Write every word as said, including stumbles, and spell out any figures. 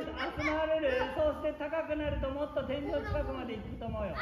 集まれる、そして高くなるともっと天井近くまで行くと思うよ。